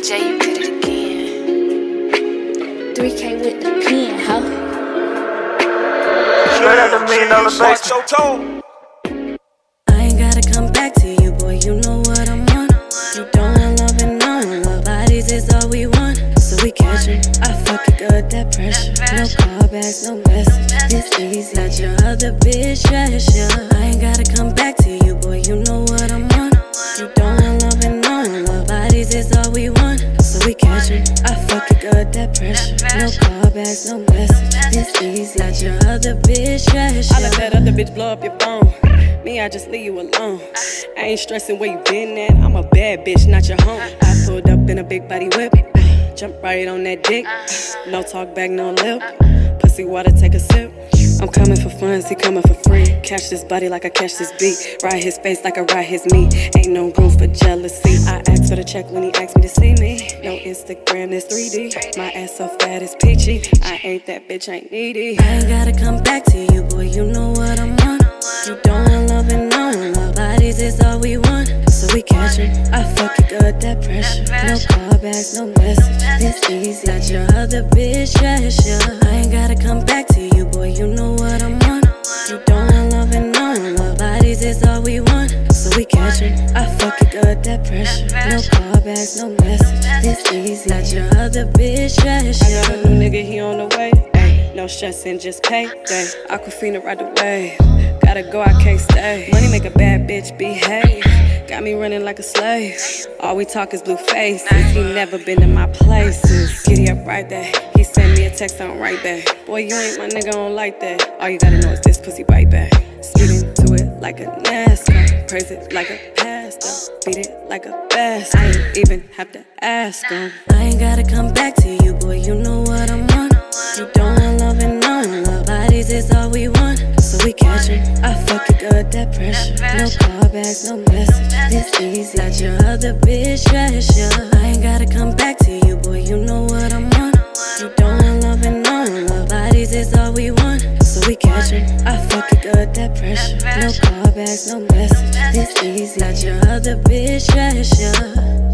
Jay, you did it again. 3K with the pen, huh? Straight out the $1 million basement. I ain't gotta come back to you, boy, you know what I'm on. You don't want love and non-love, bodies is all we want. So we catch you, I fuck you good, that pressure. No callbacks, no message, it's easy. Got your other bitch treasure. I ain't gotta come back to you, boy, you know what I'm on. You don't want love and non-love, bodies is all we want. So we catch you, I fuck you good, that pressure. No callbacks, no message, it's easy. Got your other bitch trash. I let that other bitch blow up your phone. Me, I just leave you alone. I ain't stressing where you been at. I'm a bad bitch, not your home. I pulled up in a big body whip, jump right on that dick. No talk back, no lip. Pussy water, take a sip. I'm coming for funds, he coming for free. Catch this body like I catch this beat. Ride his face like I ride his meat. Ain't no room for jealousy. I ask for the check when he asks me to see me. No Instagram, that's 3D. My ass so fat, it's peachy. I ain't that bitch, ain't needy. I ain't gotta come back to you, boy, you know what I'm on. You don't want love and non-love, bodies is all we want. So we catch you, I fuck you good, that pressure. No callbacks, no message, it's easy. Got your other bitch treasure. I ain't gotta come back to you, boy, you know what I'm on. You don't want love and non-love, bodies is all we want. So we catch you, I fuck you good, that pressure. No callbacks, no message, it's easy. Got your other bitch treasure. I got a new nigga, he on the way. Ay, no stressing, just payday. Aquafina ride the wave. Gotta go, I can't stay. Money make a bad bitch behave. Got me running like a slave. All we talk is blue faces. He never been in my places. Giddy up right there. He sent me a text, I'm right back. Boy, you ain't my nigga, I don't like that. All you gotta know is this pussy right back. Speed into it like a NASCAR. Praise it like a pastor. Beat it like a bastard. I ain't even have to ask him. I ain't gotta come back to you, boy, you know what I'm on. You don't want love and non-love, bodies is all we want. So we catch you, I fuck you good, that pressure. No callbacks, no message, it's easy. Got your other bitch treasure. I ain't gotta come back to you, boy, you know what I'm on. You don't want love and non-love, bodies is all we want. So we catch you, I fuck you good, that pressure. No callbacks, no message, it's easy. Got your other bitch treasure.